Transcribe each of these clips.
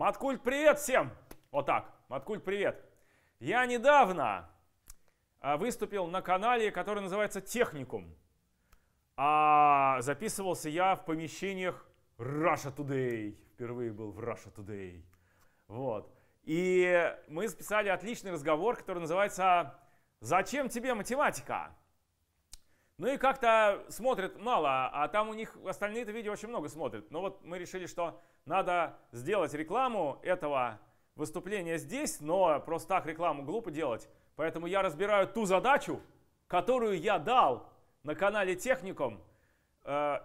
Маткульт-привет всем! Вот так. Маткульт-привет. Я недавно выступил на канале, который называется Техникум. А записывался я в помещениях Раша Тудей. Впервые был в Раша Тудей. Вот. И мы записали отличный разговор, который называется «Зачем тебе математика?». Ну и как-то смотрят мало, а там у них остальные-то видео очень много смотрят. Но вот мы решили, что надо сделать рекламу этого выступления здесь, но просто так рекламу глупо делать. Поэтому я разбираю ту задачу, которую я дал на канале Техникум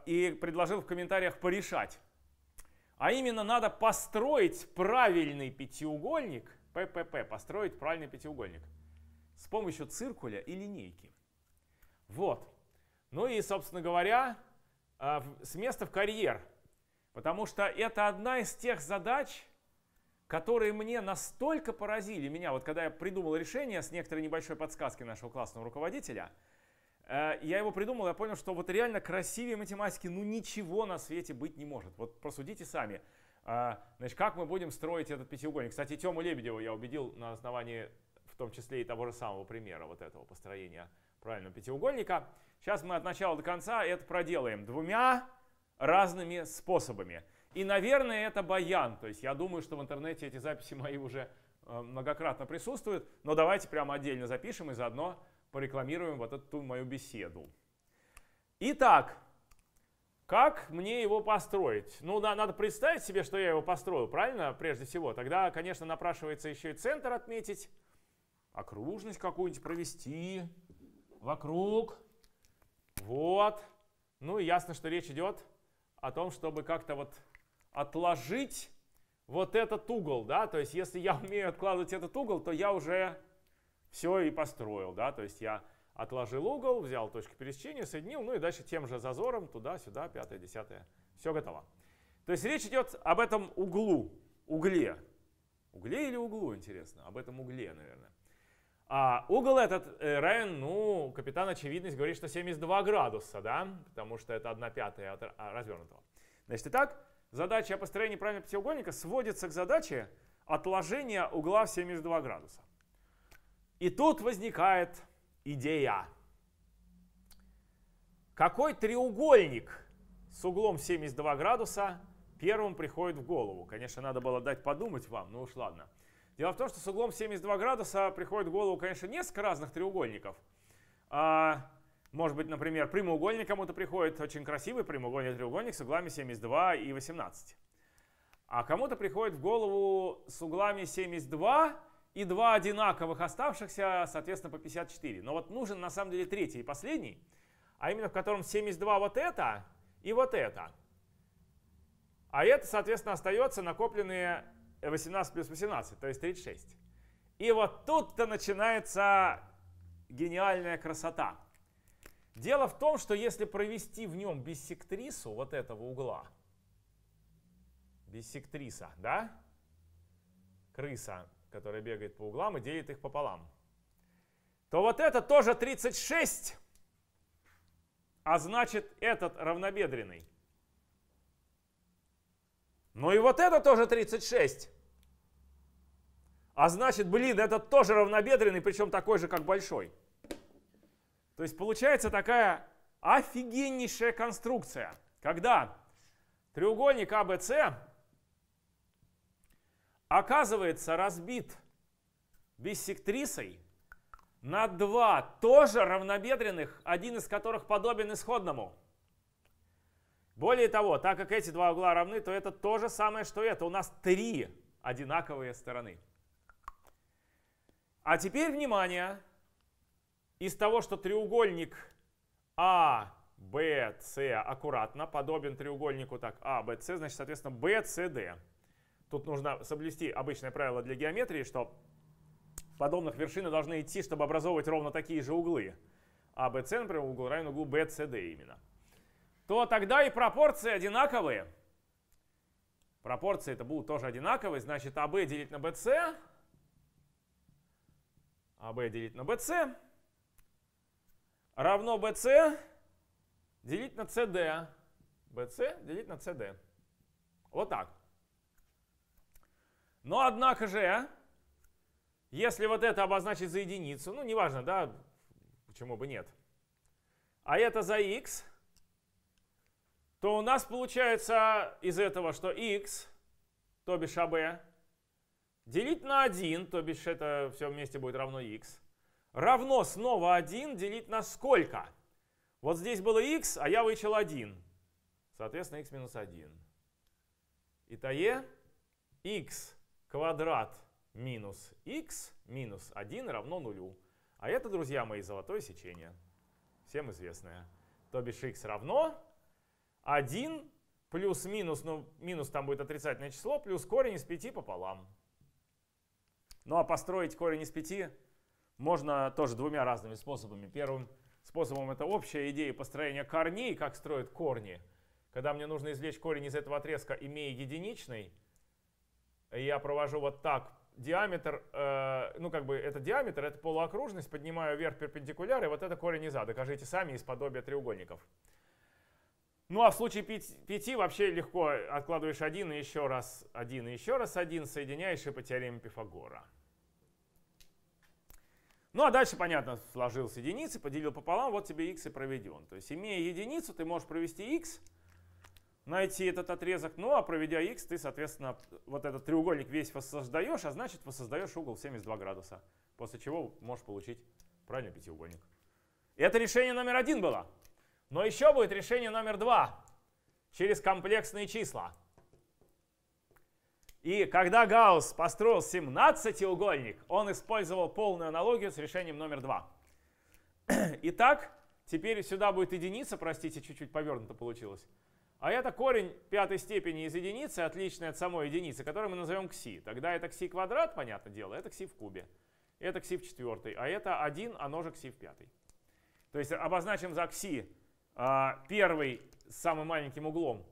и предложил в комментариях порешать. А именно надо построить правильный пятиугольник, построить правильный пятиугольник с помощью циркуля и линейки. Вот. Ну и, собственно говоря, с места в карьер, потому что это одна из тех задач, которые мне настолько поразили меня, вот когда я придумал решение с некоторой небольшой подсказки нашего классного руководителя, я его придумал, я понял, что вот реально красивее математики, ну ничего на свете быть не может. Вот просудите сами, значит, как мы будем строить этот пятиугольник. Кстати, Тему Лебедева я убедил на основании, в том числе и того же самого примера, вот этого построения правильного пятиугольника. Сейчас мы от начала до конца это проделаем двумя разными способами. И, наверное, это баян. То есть я думаю, что в интернете эти записи мои уже многократно присутствуют. Но давайте прямо отдельно запишем и заодно порекламируем вот эту мою беседу. Итак, как мне его построить? Ну, надо представить себе, что я его построю, правильно, прежде всего. Тогда, конечно, напрашивается еще и центр отметить, окружность какую-нибудь провести вокруг. Вот. Ну и ясно, что речь идет о том, чтобы как-то вот отложить вот этот угол, да, то есть если я умею откладывать этот угол, то я уже все и построил, да, то есть я отложил угол, взял точки пересечения, соединил, ну и дальше тем же зазором туда-сюда, 5-е, 10-е, все готово. То есть речь идет об этом угле. Угле или углу, интересно? Об этом угле, наверное. А угол этот равен, ну, капитан очевидность говорит, что 72 градуса, да, потому что это 1/5 от развернутого. Значит, итак, задача о построении правильного пятиугольника сводится к задаче отложения угла в 72 градуса. И тут возникает идея. Какой треугольник с углом 72 градуса первым приходит в голову? Конечно, надо было дать подумать вам, ну уж ладно. Дело в том, что с углом 72 градуса приходит в голову, конечно, несколько разных треугольников. Может быть, например, прямоугольник кому-то приходит, очень красивый прямоугольный треугольник с углами 72 и 18. А кому-то приходит в голову с углами 72 и 2 одинаковых оставшихся, соответственно, по 54. Но вот нужен на самом деле третий и последний, а именно в котором 72 вот это и вот это. А это, соответственно, остается накопленные 18 плюс 18, то есть 36. И вот тут-то начинается гениальная красота. Дело в том, что если провести в нем биссектрису вот этого угла, биссектриса, да? Крыса, которая бегает по углам и делит их пополам. То вот это тоже 36, а значит этот равнобедренный. Ну и вот это тоже 36. А значит, блин, этот тоже равнобедренный, причем такой же, как большой. То есть получается такая офигеннейшая конструкция, когда треугольник ABC оказывается разбит биссектрисой на два тоже равнобедренных, один из которых подобен исходному. Более того, так как эти два угла равны, то это то же самое, что это. У нас три одинаковые стороны. А теперь, внимание, из того, что треугольник ABC аккуратно подобен треугольнику так ABC, значит, соответственно, BCD. Тут нужно соблюсти обычное правило для геометрии, что подобных вершины должны идти, чтобы образовывать ровно такие же углы. ABC, например, угол равен углу BCD именно. То тогда и пропорции одинаковые. Пропорции-то будут тоже одинаковые. Значит, AB делить на BC. AB делить на BC. Равно BC делить на CD. BC делить на CD. Вот так. Но однако же, если вот это обозначить за единицу, ну неважно, да, почему бы нет, а это за x, то у нас получается из этого, что x, то бишь ab, делить на 1, то бишь это все вместе будет равно x, равно снова 1 делить на сколько? Вот здесь было x, а я вычел 1. Соответственно, x минус 1. Итое x квадрат минус x минус 1 равно 0. А это, друзья мои, золотое сечение. Всем известное. То бишь x равно 1 плюс-минус, ну минус там будет отрицательное число, плюс корень из 5 пополам. Ну а построить корень из 5 можно тоже двумя разными способами. Первым способом это общая идея построения корней, как строят корни. Когда мне нужно извлечь корень из этого отрезка, имея единичный, я провожу вот так диаметр, ну как бы это диаметр, это полуокружность, поднимаю вверх перпендикуляр, и вот это корень из а. Докажите сами из подобия треугольников. Ну а в случае 5 вообще легко откладываешь 1 и еще раз 1 и еще раз 1, соединяешь и по теореме Пифагора. Ну а дальше, понятно, сложил с единицы, поделил пополам, вот тебе x и проведен. То есть имея единицу, ты можешь провести x, найти этот отрезок, ну а проведя x, ты, соответственно, вот этот треугольник весь воссоздаешь, а значит воссоздаешь угол 72 градуса, после чего можешь получить правильный пятиугольник. Это решение номер 1 было. Но еще будет решение номер 2 через комплексные числа. И когда Гаусс построил 17-угольник, он использовал полную аналогию с решением номер 2. Итак, теперь сюда будет единица, простите, чуть-чуть повернуто получилось. А это корень пятой степени из единицы, отличный от самой единицы, которую мы назовем кси. Тогда это кси квадрат, понятное дело, это кси в кубе. Это кси в четвертой, а это 1, оно же кси в пятой. То есть обозначим за кси первый с самым маленьким углом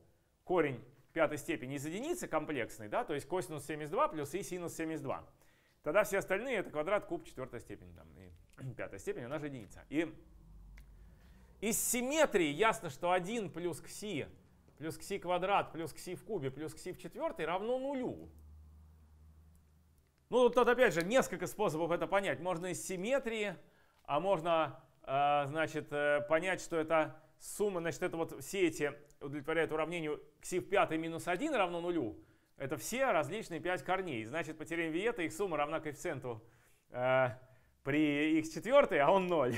корень пятой степени из единицы, комплексный, да, то есть косинус 72 плюс и синус 72. Тогда все остальные это квадрат, куб, четвертая степень, там, и пятая степень, она же единица. И из симметрии ясно, что 1 плюс кси квадрат, плюс кси в кубе, плюс кси в четвертой равно 0. Ну, тут опять же несколько способов это понять. Можно из симметрии, а можно, значит, понять, что это сумма, значит, это вот все эти удовлетворяют уравнению кси в пятой минус 1 равно 0. Это все различные 5 корней. Значит, по теореме Виета их сумма равна коэффициенту при х4, а он 0.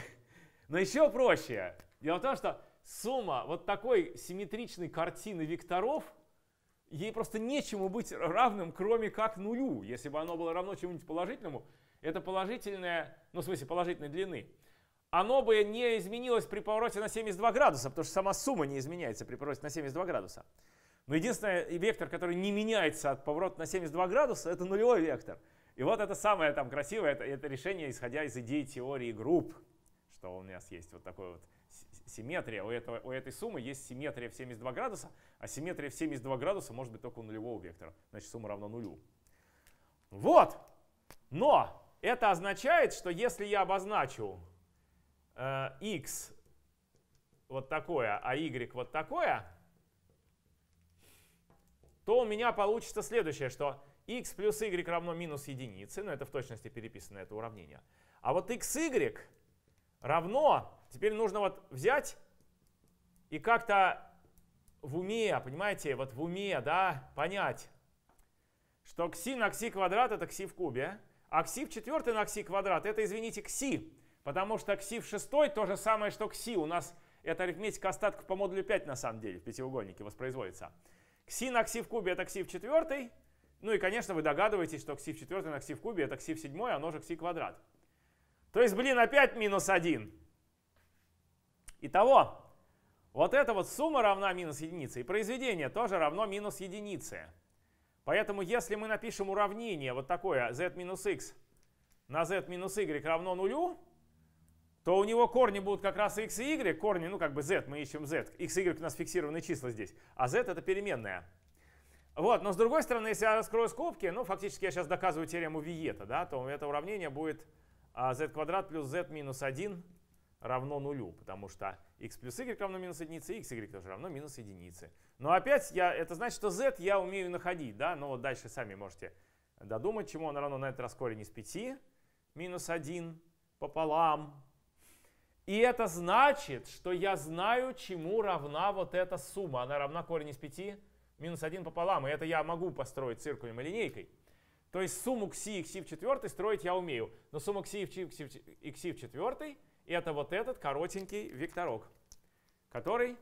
Но еще проще. Дело в том, что сумма вот такой симметричной картины векторов, ей просто нечему быть равным, кроме как 0. Если бы оно было равно чему-нибудь положительному, это положительное, ну в смысле положительной длины, оно бы не изменилось при повороте на 72 градуса, потому что сама сумма не изменяется при повороте на 72 градуса. Но единственный вектор, который не меняется от поворота на 72 градуса, это нулевой вектор. И вот это самое там красивое, это решение, исходя из идеи теории групп, что у нас есть вот такой вот симметрия. У этой суммы есть симметрия в 72 градуса, а симметрия в 72 градуса может быть только у нулевого вектора. Значит, сумма равна 0. Вот! Но это означает, что если я обозначу x вот такое, а y вот такое, то у меня получится следующее, что x плюс y равно минус единице, но это в точности переписано это уравнение. А вот xy равно, теперь нужно вот взять и как-то в уме, понимаете, вот в уме, да, понять, что кси на кси квадрат это кси в кубе, а кси в четвертой на кси квадрат это, извините, кси. Потому что кси в шестой то же самое, что кси. У нас это арифметика остатков по модулю 5 на самом деле в пятиугольнике воспроизводится. Кси на кси в кубе это кси в четвертой. Ну и, конечно, вы догадываетесь, что кси в четвертой на кси в кубе это кси в седьмой, оно же кси квадрат. То есть, блин, опять минус 1. Итого, вот эта вот сумма равна минус единице, и произведение тоже равно минус единице. Поэтому, если мы напишем уравнение вот такое z минус x на z минус y равно 0, то у него корни будут как раз x и y, корни, ну как бы z, мы ищем z, x и y у нас фиксированные числа здесь, а z это переменная. Вот, но с другой стороны, если я раскрою скобки, ну фактически я сейчас доказываю теорему Виета, да, то это уравнение будет z квадрат плюс z минус 1 равно 0, потому что x плюс y равно минус 1, и xy тоже равно минус 1. Но опять, это значит, что z я умею находить, да, но вот дальше сами можете додумать, чему оно равно на этот раз корень из 5, минус 1 пополам. И это значит, что я знаю, чему равна вот эта сумма. Она равна корень из 5 минус 1 пополам. И это я могу построить циркулем и линейкой. То есть сумму кси и кси в четвертой строить я умею. Но сумма кси и кси в четвертой — это вот этот коротенький векторок, который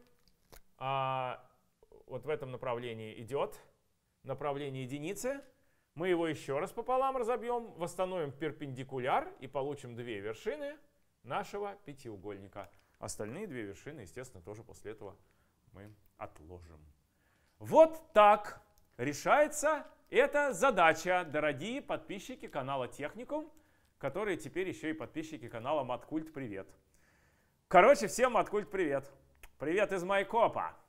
вот в этом направлении идет, в направлении единицы. Мы его еще раз пополам разобьем, восстановим перпендикуляр и получим две вершины нашего пятиугольника. Остальные две вершины, естественно, тоже после этого мы отложим. Вот так решается эта задача, дорогие подписчики канала Техникум, которые теперь еще и подписчики канала Маткульт-привет. Короче, всем Маткульт-привет. Привет из Майкопа.